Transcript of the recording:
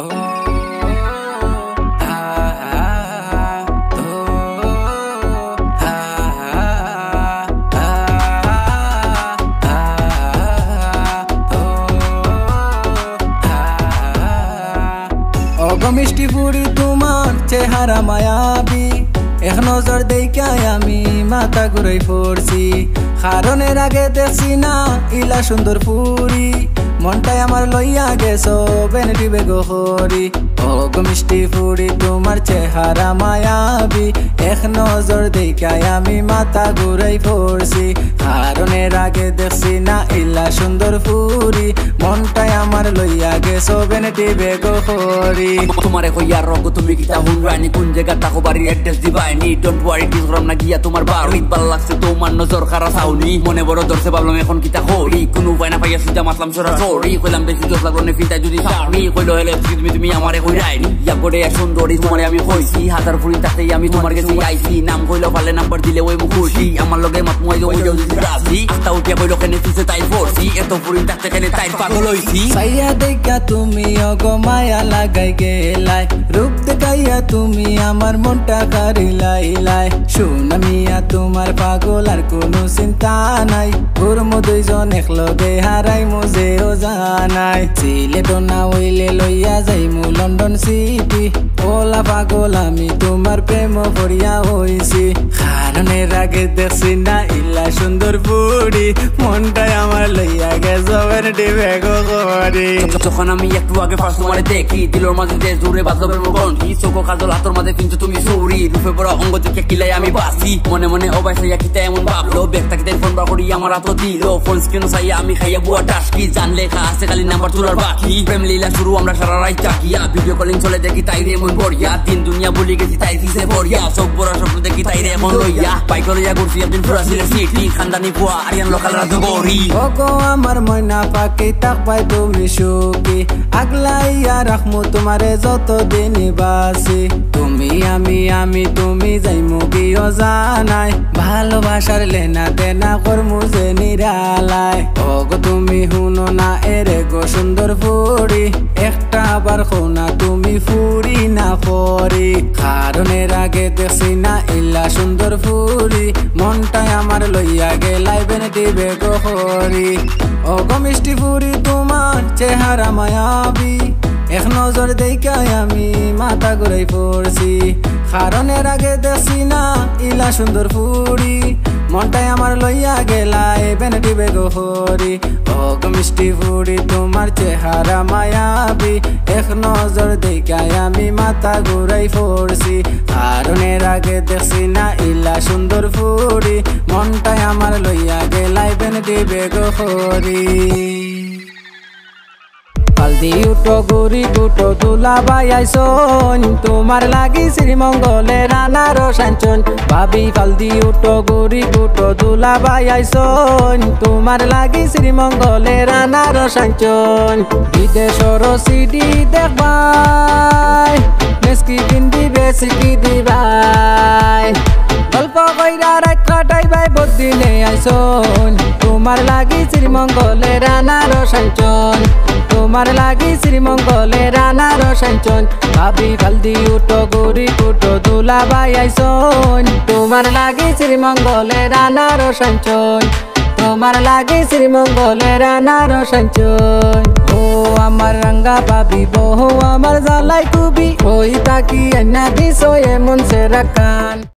মিষ্টি বুড়ি তোমার চেহারা মায়াবি, এক নজর দেখায় আমি মাথা ঘুরে পড়ছি। কারণের আগে দেখছি না ইলা সুন্দর পুরি, মনটাই আমার লইয়া গেছো বেনটি বেগহরি। ও গো মিষ্টি বুড়ি তোমার চেহারা মায়াবি, এক নজর দেখায় আমি মাথা ঘুরে পড়ছি। কারণের আগে দেখছি না ইলা সুন্দর পুরি, মনটাই আমার লইয়া গেছো বেনটি বেগহরি। তোমারে কইয়া রগ তুমি কিতা হুরানি, কোন জায়গা থাকো বাড়ির অ্যাড্রেস দিবাই নি। ডোন্ট ওয়ারি ডিসরাম না গিয়া তোমার বাড়ি, ভাল লাগছে তোমার নজর খারা সাউনি। মনে বড় ধরছে ভাবলাম এখন কিতা হরি, কোনো উপায় না পাইয়া সুজা মাতলাম সরা সরি। কইলাম বেশি জোস লাগলো নে ফিনটা যদি সাউনি, কইলো হেলে তুমি তুমি আমারে কইরাইনি। ইয়া বড়ে এক সুন্দরী তোমারে আমি কইছি, হাজার ফুরি তাতে আমি তোমার কাছে আইছি। নাম কইলো পালে নাম্বার দিলে ওই মুখুশি, আমার লগে মাত মই ওই যে রাজি। আস্তা উঠিয়া কইলো কেনে তুই তাই ফোরছি, এত ফুরি তাতে কেনে তাই পাগল হইছি। সাইয়া দেখা তুমি ওগো মায়া লাগাই গেলাই, রূপ দেখাইয়া তুমি আমার মনটা কারিলাই লাই। শোনা মিয়া তোমার পাগল আর কোনো চিন্তা নাই, ওর দুইজন একলগে হারাই মুজেও জানাই। সিলেট না হইলে লইয়া যাইমু লন্ডন সিটি, ওলা পাগল আমি তোমার প্রেম পড়িয়া হইছি। কারণের আগে দেখছি না ইলা সুন্দর বুড়ি, মনটাই আমার লইয়া গেছে বেনটি বেগহরি। যখন আমি একটু আগে ফার্স্ট তোমারে দেখি, দিলোর মাঝে যে জুড়ে বাজবের গন্ধি। চোখো কাজল হাতর মাঝে কিনছো তুমি সুরি, রূপে বড় অঙ্গ দেখে কিলাই আমি বাসি। মনে মনে অবাই সাইয়া কিতা এমন ভাবলো, ব্যাগ থাকতে ফোন বা করি আমার হাত দিল। ফোন স্ক্রিন সাইয়া আমি খাইয়া বুয়া টাসকি, জান লেখা আছে খালি নাম্বার তোলার বাকি। প্রেম লীলা শুরু আমরা সারা রাত জাগিয়া, ভিডিও কলিং চলে দেখি তাই রে এমন বড়িয়া। তিন দুনিয়া বলি গেছি তাই দিছে বড়িয়া, সব বড় স্বপ্ন দেখি তাই রে এমন লইয়া। বাইক লইয়া ঘুরছি একদিন পুরা সিলেট সিটি, খানদানি বুয়া আরিয়ান লোকাল রাজগরি। ওগো আমার ময়না পাখি তাকবাই তুমি সুখী, আগলাইয়া রাখমু তোমারে যতদিন বাসি। তুমি আমি তুমি যাইমু বিয় জানাই, ভালোবাসার লেনা দেনা করমু যে নিরালায়। ওগো তুমি হুনো না এরে গো সুন্দর ফুরি, একটা আবার খোনা তুমি ফুরি না পরি। কারণের আগে দেখছি না ইলা সুন্দর ফুরি, মনটাই আমার লইয়া গেলাই বেনটি বেগহরি। ওগো মিষ্টি ফুরি তোমার চেহারা মায়াবি, এক নজর দেখায় আমি মাথা ঘুরে পড়ছি। কারণের আগে দেখছি না ইলা সুন্দর ফুরি, মনটাই আমার লইয়া গেলাই বেনটি বেগহরি। ওগো মিষ্টি ফুরি তোমার চেহারা মায়াবি, এক নজর দেখায় আমি মাথা ঘুরে পড়ছি। কারণের আগে দেখছি না ইলা সুন্দর ফুরি, মনটাই আমার লইয়া গেলাই বেনটি বেগহরি। কালদি উঠো গুড়ি গুটো তুলা বাইয়াইছন, তোমার লাগি শ্রীমঙ্গলে রানার সাঞ্চন। ভাবি কালদি উঠো গুড়ি গুটো তুলা বাইয়াইছন, তোমার লাগি শ্রীমঙ্গলে রানার সাঞ্চন। বিদেশর সিডি দেখবাই, মেসকি বিন্দি বেসিকি দিবাই, গল্প কইরা রাত কাটাইবাই বদিনে আইছন। তোমার লাগি শ্রীমঙ্গলে রানার সাঞ্চন, তোমার লাগি শ্রীমঙ্গলে রানার সাঞ্চন। ভাবি ফালদি উঠো গুড়ি কুটো দুলা বাইয়াইছন, তোমার লাগি শ্রীমঙ্গলে রানার সাঞ্চন। তোমার লাগি শ্রীমঙ্গলে রানার সাঞ্চন। ও আমার রঙ্গা ভাবি বহু আমার জালাই খুবই, ওই তাকি এনা দিস এমন সে রাখান।